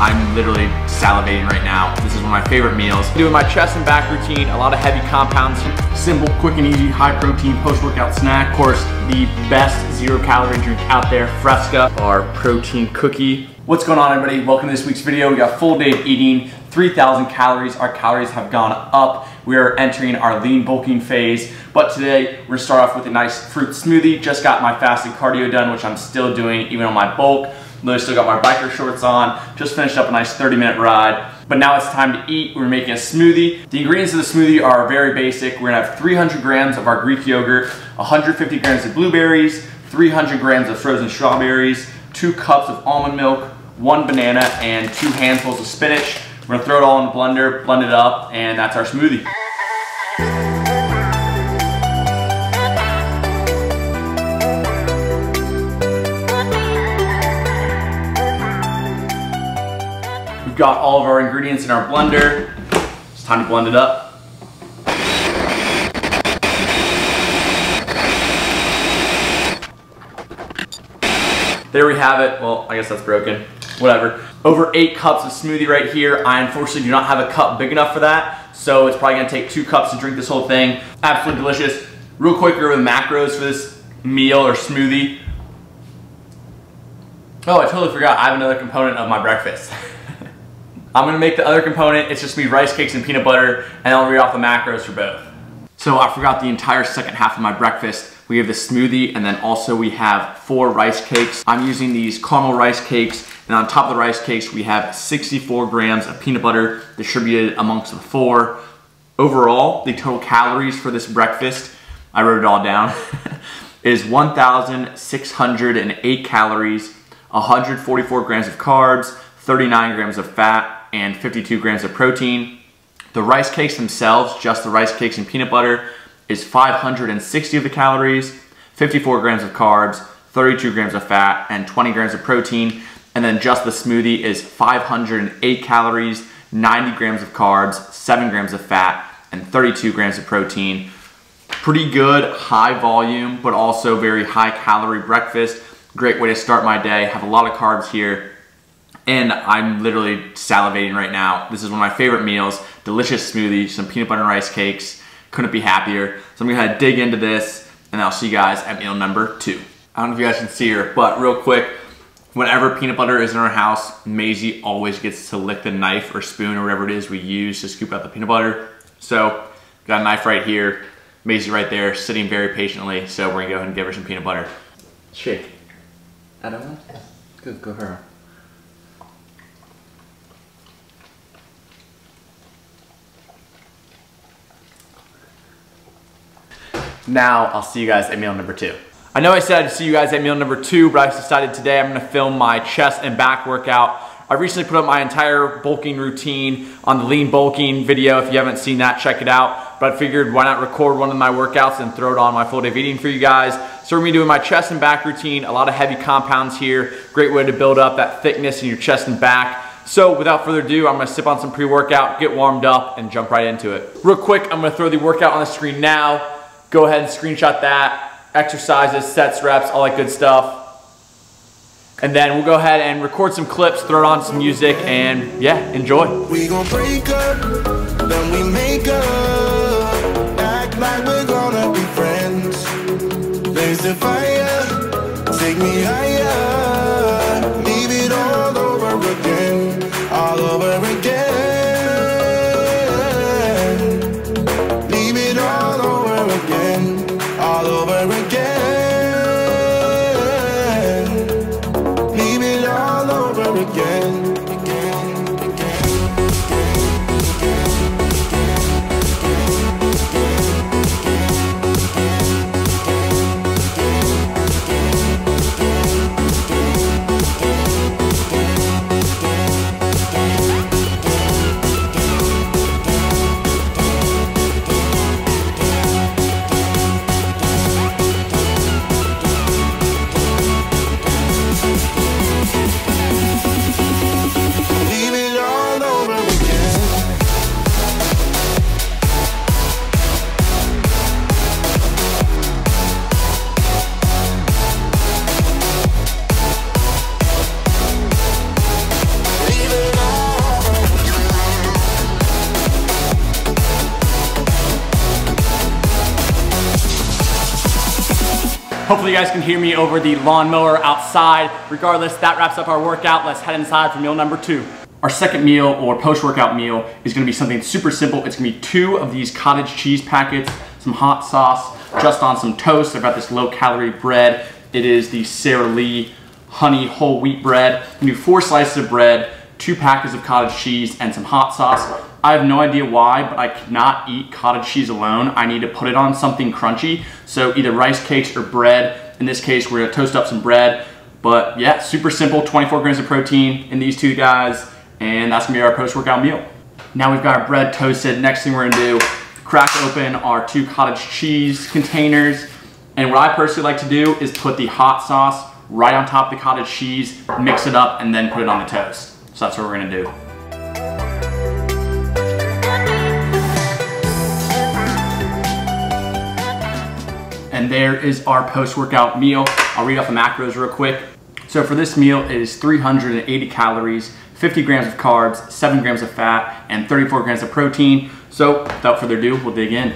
I'm literally salivating right now. This is one of my favorite meals. Doing my chest and back routine, a lot of heavy compounds, simple, quick and easy, high protein post-workout snack. Of course, the best zero-calorie drink out there, Fresca, our protein cookie. What's going on, everybody? Welcome to this week's video. We got full day of eating, 3,000 calories. Our calories have gone up. We are entering our lean bulking phase, but today we're gonna start off with a nice fruit smoothie. Just got my fasted cardio done, which I'm still doing even on my bulk. Literally still got my biker shorts on. Just finished up a nice 30-minute ride. But now it's time to eat. We're making a smoothie. The ingredients of the smoothie are very basic. We're gonna have 300 grams of our Greek yogurt, 150 grams of blueberries, 300 grams of frozen strawberries, 2 cups of almond milk, 1 banana, and 2 handfuls of spinach. We're gonna throw it all in the blender, blend it up, and that's our smoothie. We've got all of our ingredients in our blender. It's time to blend it up. There we have it. Well, I guess that's broken. Whatever. Over 8 cups of smoothie right here. I unfortunately do not have a cup big enough for that, so it's probably gonna take 2 cups to drink this whole thing. Absolutely delicious. Real quick, over the macros for this meal or smoothie. Oh, I totally forgot. I have another component of my breakfast. I'm gonna make the other component. It's just gonna be rice cakes and peanut butter, and I'll read off the macros for both. So I forgot the entire second half of my breakfast. We have the smoothie, and then also we have 4 rice cakes. I'm using these caramel rice cakes, and on top of the rice cakes, we have 64 grams of peanut butter distributed amongst the 4. Overall, the total calories for this breakfast, I wrote it all down, is 1,608 calories, 144 grams of carbs, 39 grams of fat, and 52 grams of protein. The rice cakes themselves, just the rice cakes and peanut butter, is 560 of the calories, 54 grams of carbs, 32 grams of fat, and 20 grams of protein. And then just the smoothie is 508 calories, 90 grams of carbs, 7 grams of fat, and 32 grams of protein. Pretty good, high volume, but also very high calorie breakfast. Great way to start my day. Have a lot of carbs here. And I'm literally salivating right now. This is one of my favorite meals. Delicious smoothie, some peanut butter and rice cakes. Couldn't be happier. So I'm gonna dig into this, and I'll see you guys at meal number 2. I don't know if you guys can see her, but real quick, whenever peanut butter is in our house, Maisie always gets to lick the knife or spoon or whatever it is we use to scoop out the peanut butter. So got a knife right here, Maisie right there, sitting very patiently. So we're gonna go ahead and give her some peanut butter. Shake. I don't want this. Good girl. Now I'll see you guys at meal number 2. I know I said I'd see you guys at meal number 2, but I've decided today I'm gonna film my chest and back workout. I recently put up my entire bulking routine on the lean bulking video. If you haven't seen that, check it out. But I figured why not record one of my workouts and throw it on my full day of eating for you guys. So we're gonna be doing my chest and back routine, a lot of heavy compounds here. Great way to build up that thickness in your chest and back. So without further ado, I'm gonna sip on some pre-workout, get warmed up, and jump right into it. Real quick, I'm gonna throw the workout on the screen now. Go ahead and screenshot that, exercises, sets, reps, all that good stuff. And then we'll go ahead and record some clips, throw on some music, and yeah, enjoy. We gonna break up, then we make up, act like we're gonna be friends. Blaze the fire, take me higher, leave it all over again, all over again. Hopefully you guys can hear me over the lawnmower outside. Regardless, that wraps up our workout. Let's head inside for meal number 2. Our second meal, or post-workout meal, is gonna be something super simple. It's gonna be 2 of these cottage cheese packets, some hot sauce, just on some toast. I've got this low-calorie bread. It is the Sara Lee honey whole wheat bread. I'm gonna do 4 slices of bread, 2 packets of cottage cheese, and some hot sauce. I have no idea why, but I cannot eat cottage cheese alone. I need to put it on something crunchy. So either rice cakes or bread. In this case, we're gonna toast up some bread. But yeah, super simple, 24 grams of protein in these 2 guys. And that's gonna be our post-workout meal. Now we've got our bread toasted. Next thing we're gonna do, crack open our 2 cottage cheese containers. And what I personally like to do is put the hot sauce right on top of the cottage cheese, mix it up, and then put it on the toast. So that's what we're gonna do. And there is our post-workout meal. I'll read off the macros real quick. So for this meal, it is 380 calories, 50 grams of carbs, 7 grams of fat, and 34 grams of protein. So without further ado, we'll dig in.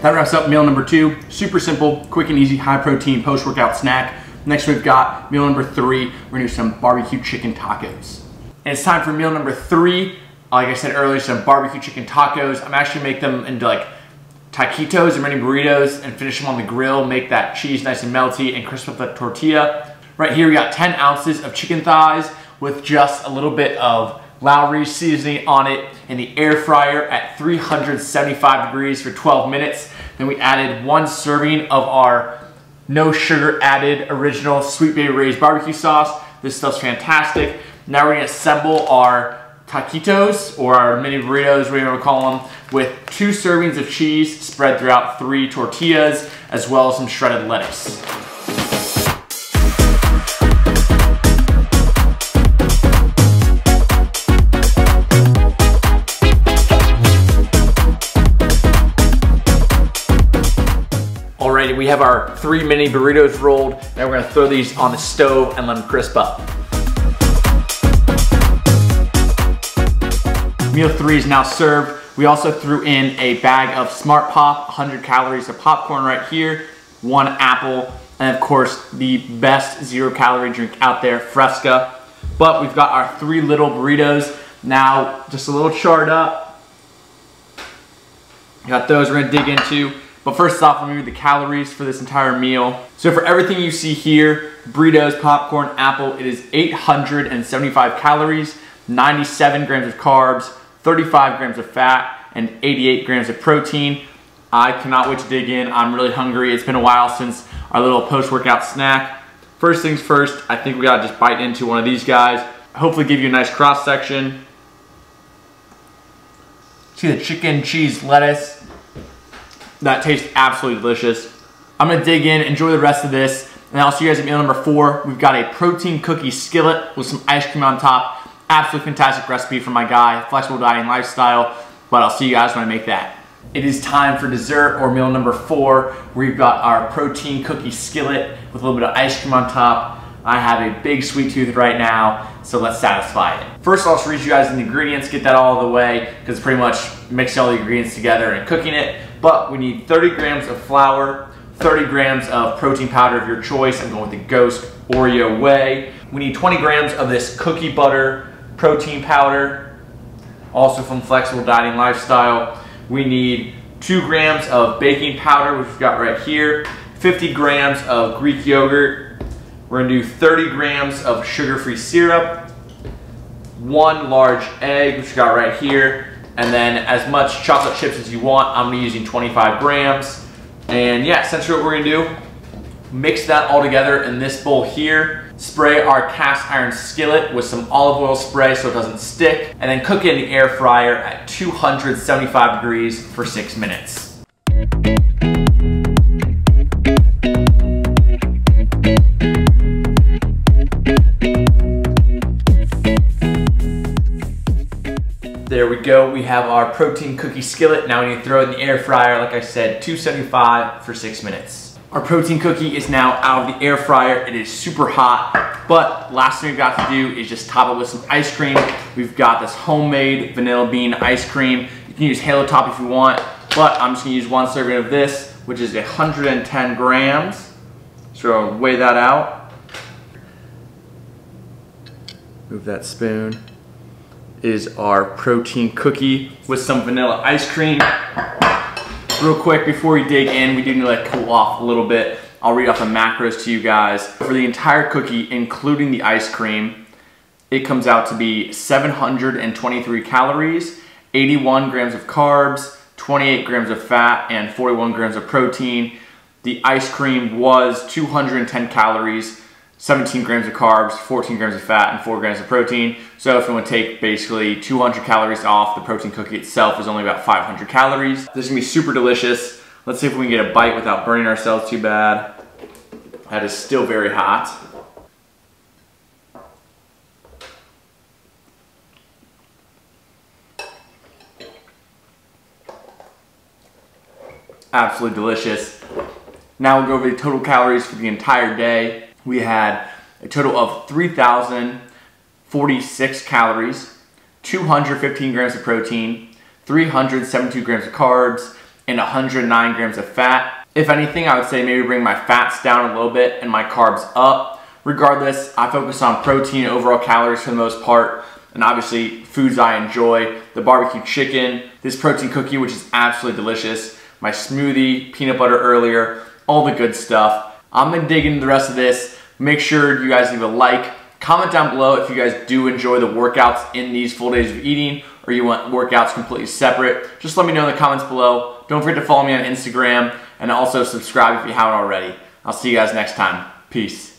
That wraps up meal number 2. Super simple, quick and easy, high protein post-workout snack. Next we've got meal number 3. We're gonna do some barbecue chicken tacos. And it's time for meal number 3. Like I said earlier, some barbecue chicken tacos. I'm actually make them into like taquitos or mini burritos and finish them on the grill, make that cheese nice and melty and crisp up the tortilla. Right here we got 10 ounces of chicken thighs with just a little bit of Lowry seasoning on it in the air fryer at 375 degrees for 12 minutes. Then we added 1 serving of our no sugar added original Sweet Baby Ray's barbecue sauce. This stuff's fantastic. Now we're gonna assemble our taquitos or our mini burritos, whatever you want to call them, with 2 servings of cheese spread throughout 3 tortillas, as well as some shredded lettuce. Alrighty, we have our 3 mini burritos rolled. Now we're gonna throw these on the stove and let them crisp up. Meal 3 is now served. We also threw in a bag of Smart Pop, 100 calories of popcorn right here, 1 apple, and of course the best 0-calorie drink out there, Fresca. But we've got our 3 little burritos now, just a little charred up. Got those we're gonna dig into. But first off, let me read the calories for this entire meal. So for everything you see here, burritos, popcorn, apple, it is 875 calories, 97 grams of carbs, 35 grams of fat, and 88 grams of protein. I cannot wait to dig in. I'm really hungry. It's been a while since our little post-workout snack. First things first, I think we gotta just bite into one of these guys. Hopefully give you a nice cross-section. See the chicken, cheese, lettuce. That tastes absolutely delicious. I'm gonna dig in, enjoy the rest of this, and I'll see you guys at meal number 4. We've got a protein cookie skillet with some ice cream on top. Absolutely fantastic recipe from my guy, Flexible Dieting Lifestyle, but I'll see you guys when I make that. It is time for dessert, or meal number 4. We've got our protein cookie skillet with a little bit of ice cream on top. I have a big sweet tooth right now, so let's satisfy it. First, I'll just read you guys the ingredients, get that all the way, because pretty much mixing all the ingredients together and cooking it. But we need 30 grams of flour, 30 grams of protein powder of your choice. I'm going with the Ghost Oreo Whey. We need 20 grams of this cookie butter protein powder, also from Flexible Dieting Lifestyle. We need 2 grams of baking powder, which we've got right here, 50 grams of Greek yogurt. We're gonna do 30 grams of sugar-free syrup, 1 large egg, which we've got right here, and then as much chocolate chips as you want. I'm gonna be using 25 grams. And yeah, essentially what we're gonna do, mix that all together in this bowl here, spray our cast iron skillet with some olive oil spray so it doesn't stick, and then cook it in the air fryer at 275 degrees for 6 minutes. There we go, we have our protein cookie skillet. Now we need to throw it in the air fryer, like I said, 275 for 6 minutes. Our protein cookie is now out of the air fryer. It is super hot, but last thing we've got to do is just top it with some ice cream. We've got this homemade vanilla bean ice cream. You can use Halo Top if you want, but I'm just gonna use one serving of this, which is 110 grams. So weigh that out. Move that spoon. Is our protein cookie with some vanilla ice cream. Real quick, before we dig in, we do need to let it cool off a little bit. I'll read off the macros to you guys. For the entire cookie, including the ice cream, it comes out to be 723 calories, 81 grams of carbs, 28 grams of fat, and 41 grams of protein. The ice cream was 210 calories, 17 grams of carbs, 14 grams of fat, and 4 grams of protein. So if you want to take basically 200 calories off, the protein cookie itself is only about 500 calories. This is gonna be super delicious. Let's see if we can get a bite without burning ourselves too bad. That is still very hot. Absolutely delicious. Now we'll go over the total calories for the entire day. We had a total of 3,046 calories, 215 grams of protein, 372 grams of carbs, and 109 grams of fat. If anything, I would say maybe bring my fats down a little bit and my carbs up. Regardless, I focus on protein, overall calories for the most part, and obviously foods I enjoy, the barbecue chicken, this protein cookie, which is absolutely delicious, my smoothie, peanut butter earlier, all the good stuff. I'm gonna dig into the rest of this. Make sure you guys leave a like. Comment down below if you guys do enjoy the workouts in these full days of eating or you want workouts completely separate. Just let me know in the comments below. Don't forget to follow me on Instagram and also subscribe if you haven't already. I'll see you guys next time. Peace.